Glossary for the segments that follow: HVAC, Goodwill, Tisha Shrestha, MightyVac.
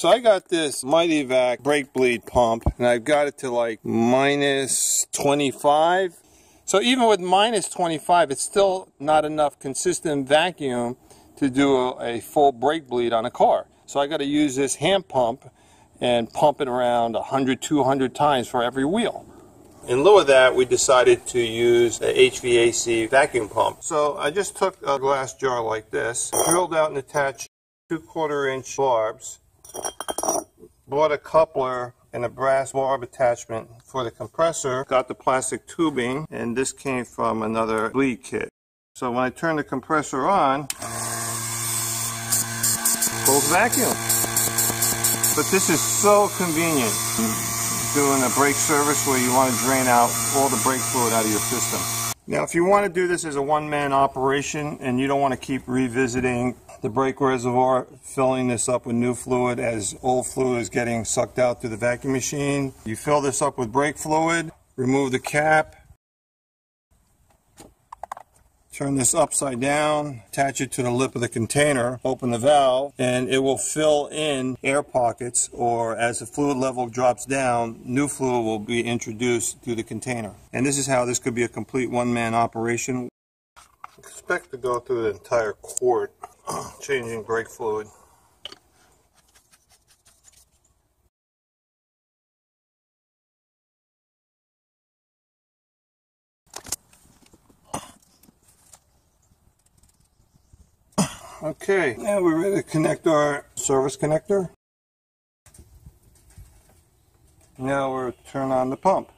So I got this MightyVac brake bleed pump, and I've got it to like minus 25. So even with minus 25, it's still not enough consistent vacuum to do a full brake bleed on a car. So I got to use this hand pump and pump it around 100, 200 times for every wheel. In lieu of that, we decided to use the HVAC vacuum pump. So I just took a glass jar like this, drilled out and attached 3/4-inch barbs, bought a coupler and a brass barb attachment for the compressor, got the plastic tubing, and this came from another bleed kit. So when I turn the compressor on, full vacuum. But this is so convenient doing a brake service where you want to drain out all the brake fluid out of your system. Now if you want to do this as a one-man operation and you don't want to keep revisiting the brake reservoir, filling this up with new fluid as old fluid is getting sucked out through the vacuum machine, you fill this up with brake fluid, remove the cap, turn this upside down, attach it to the lip of the container, open the valve, and it will fill in air pockets, or as the fluid level drops down, new fluid will be introduced through the container. And this is how this could be a complete one-man operation. Expect to go through the entire quart changing brake fluid. Okay, now we're ready to connect our service connector. Now we'll turn on the pump.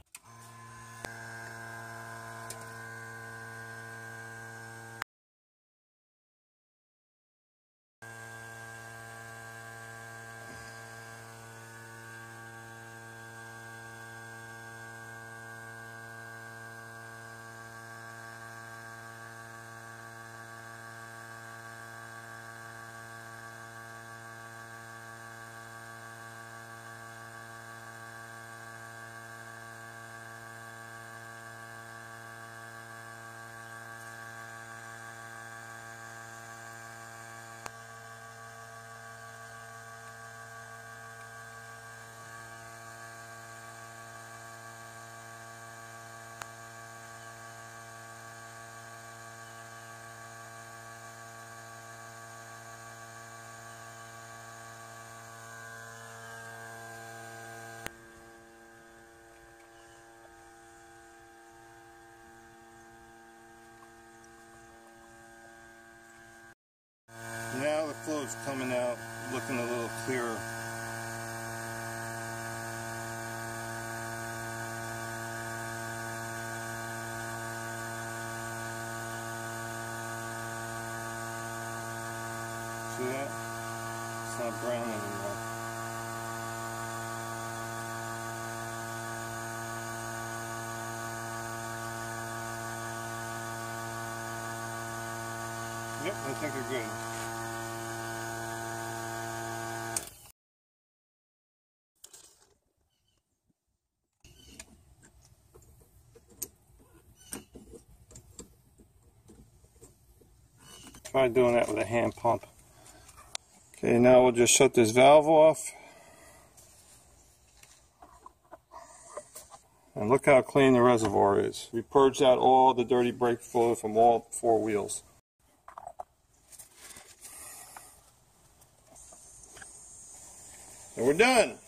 Fluid's coming out looking a little clearer. See that? It's not brown anymore. Yep, I think we're good. Try doing that with a hand pump. Okay, now we'll just shut this valve off. And look how clean the reservoir is. We purged out all the dirty brake fluid from all four wheels. And we're done.